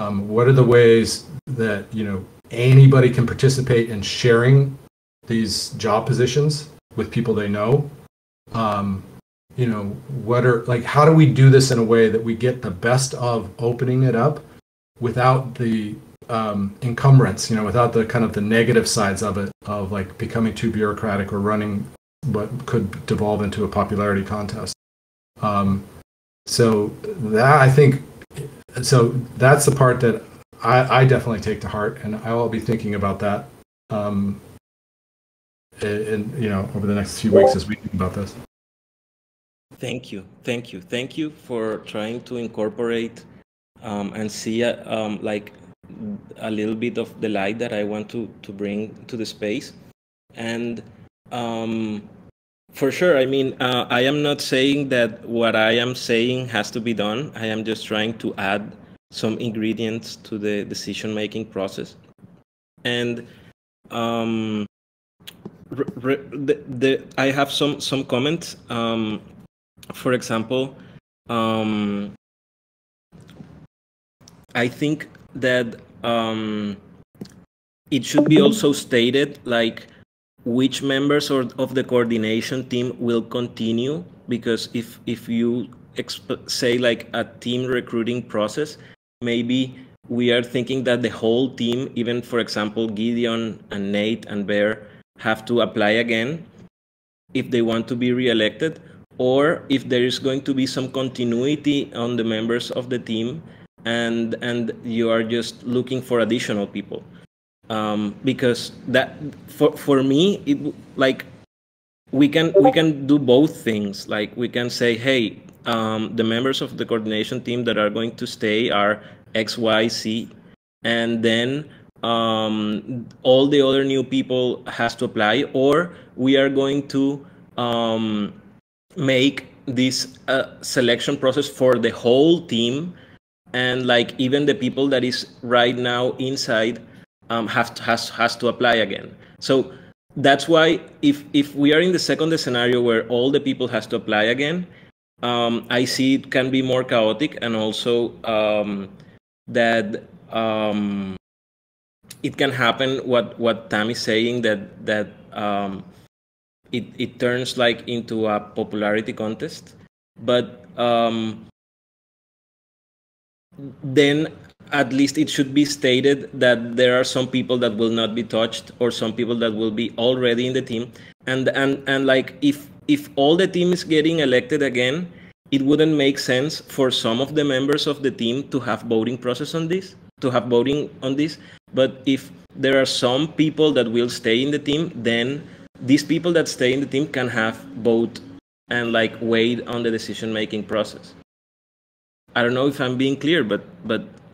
what are the ways that, you know, anybody can participate in sharing these job positions with people they know? You know, what are, like, how do we do this in a way that we get the best of opening it up without the encumbrance, you know, without the kind of the negative sides of it, of like becoming too bureaucratic or running what could devolve into a popularity contest? So that, I think, so that's the part that I definitely take to heart, and I will be thinking about that and, you know, over the next few weeks as we think about this. Thank you for trying to incorporate and see like a little bit of the light that I want to bring to the space. And for sure, I mean, I am not saying that what I am saying has to be done. I am just trying to add some ingredients to the decision-making process. And I have some comments. For example, I think that it should be also stated, like, which members of the coordination team will continue, because if you say like a team recruiting process, maybe we are thinking that the whole team, even for example Gideon and Nate and Bear, have to apply again if they want to be re-elected, or if there is going to be some continuity on the members of the team and you are just looking for additional people. Because that for me, it, like, we can do both things. Like, we can say, hey, the members of the coordination team that are going to stay are X, Y, Z, and then all the other new people has to apply, or we are going to make this selection process for the whole team, and like even the people that is right now inside has to apply again. So that's why if we are in the second scenario where all the people has to apply again, I see it can be more chaotic, and also that it can happen what Tam is saying, that it turns like into a popularity contest. But then at least it should be stated that there are some people that will not be touched, or some people that will be already in the team. And like, if all the team is getting elected again, it wouldn't make sense for some of the members of the team to have voting process on this, But if there are some people that will stay in the team, then these people that stay in the team can have vote and like weighed on the decision-making process. I don't know if I'm being clear, but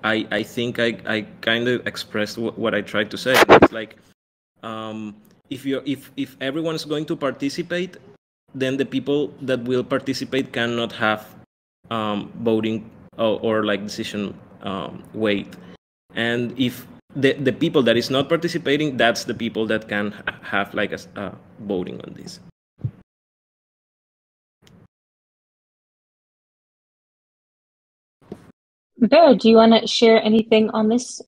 I think I kind of expressed what I tried to say. It's like, if everyone is going to participate, then the people that will participate cannot have voting or like decision weight. And if the people that is not participating, that's the people that can have like a voting on this. Bear, do you want to share anything on this?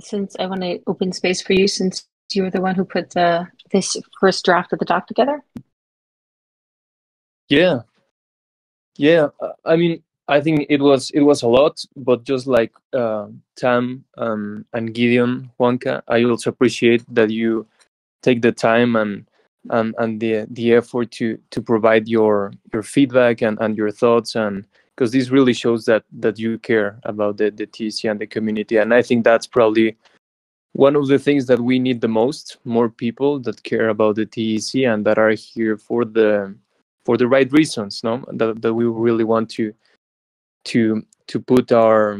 Since I want to open space for you, since you were the one who put this first draft of the doc together. Yeah. I mean, I think it was a lot, but just like Tam and Gideon, Juanca, I also appreciate that you take the time and the effort to provide your feedback and your thoughts, and because this really shows that you care about the TC and the community. And I think that's probably one of the things that we need the most: more people that care about the TEC and that are here for the right reasons, no? That we really want to put our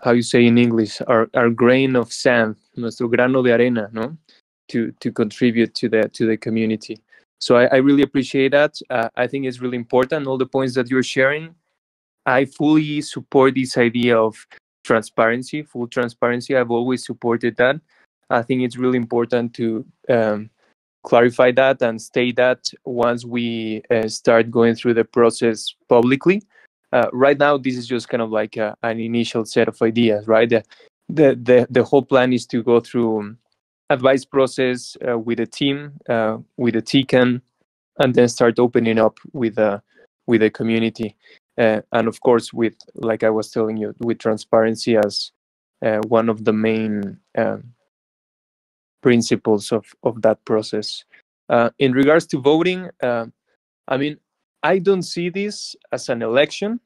how you say in English, our grain of sand, nuestro grano de arena, no? To contribute to the community. So I really appreciate that. I think it's really important, all the points that you're sharing. I fully support this idea of transparency, full transparency. I've always supported that. I think it's really important to clarify that and state that once we start going through the process publicly. Right now, this is just kind of like an initial set of ideas, right? The whole plan is to go through advice process with a team, with a TCAN, and then start opening up with the community. And of course, with, like I was telling you, with transparency as one of the main principles of that process. In regards to voting, I mean, I don't see this as an election.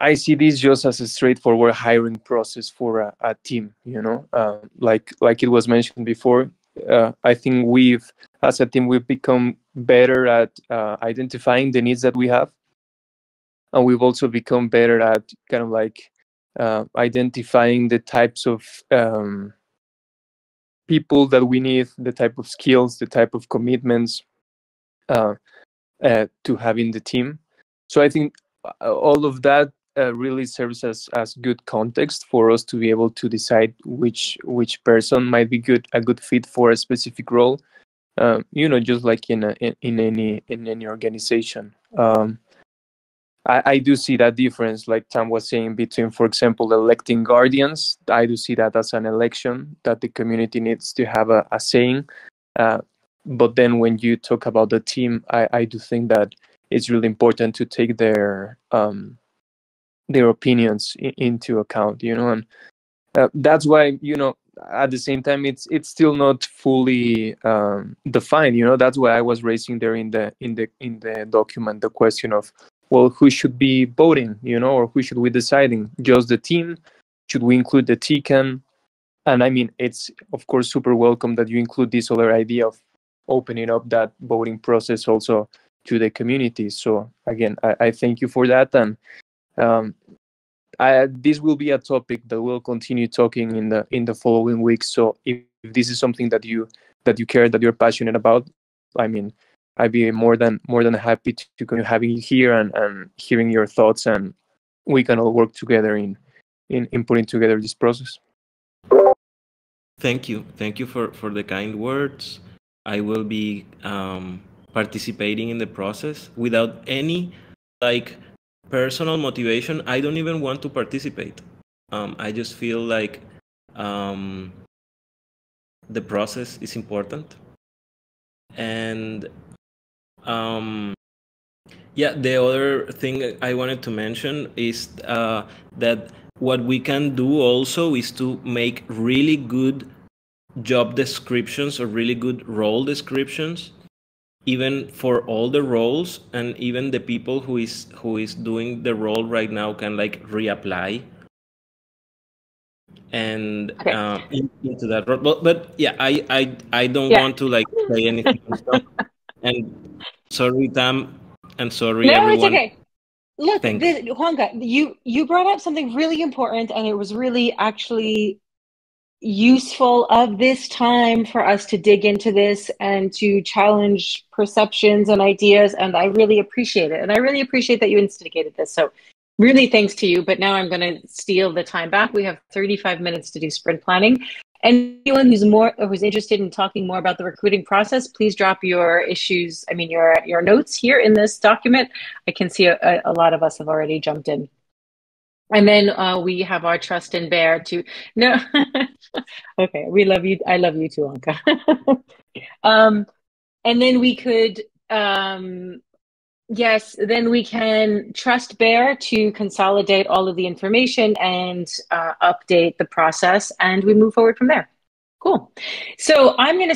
I see this just as a straightforward hiring process for a team, you know, like it was mentioned before. I think as a team, we've become better at identifying the needs that we have. And we've also become better at kind of like identifying the types of people that we need, the type of skills, the type of commitments to have in the team. So I think all of that really serves as good context for us to be able to decide which person might be a good fit for a specific role, you know, just like in any organization. I do see that difference, like Tam was saying, between, for example, electing guardians. I do see that as an election that the community needs to have a saying, but then when you talk about the team, I do think that it's really important to take their opinions into account, you know, and that's why, you know, at the same time, it's still not fully defined, you know. That's why I was raising there in the document the question of, well, who should be voting, you know, or who should we deciding? Just the team? Should we include the TCAN? And I mean, it's of course super welcome that you include this other idea of opening up that voting process also to the community. So again, I thank you for that, and this will be a topic that we'll continue talking in the following weeks. So if this is something that you care, that you're passionate about, I mean, I'd be more than happy to continue having you here and hearing your thoughts, and we can all work together in putting together this process. Thank you for the kind words. I will be participating in the process without any like personal motivation. I don't even want to participate. I just feel like the process is important, and yeah, the other thing I wanted to mention is that what we can do also is to make really good job descriptions or really good role descriptions, even for all the roles, and even the people who is doing the role right now can like reapply and okay, into that role. But yeah, I don't want to like say anything. And sorry, Tam, and sorry everyone. No, it's okay. Look, Juanca, you brought up something really important, and it was really actually useful of this time for us to dig into this and to challenge perceptions and ideas, and I really appreciate it, and I really appreciate that you instigated this, so really thanks to you. But now I'm going to steal the time back. We have 35 minutes to do sprint planning, and anyone who's interested in talking more about the recruiting process, please drop your issues, I mean your notes here in this document. I can see a lot of us have already jumped in. And then we have our trust in Bear to no. Okay, we love you. I love you too, Anka. And then we could Yes, then we can trust Bear to consolidate all of the information and update the process, and we move forward from there. Cool. So I'm going to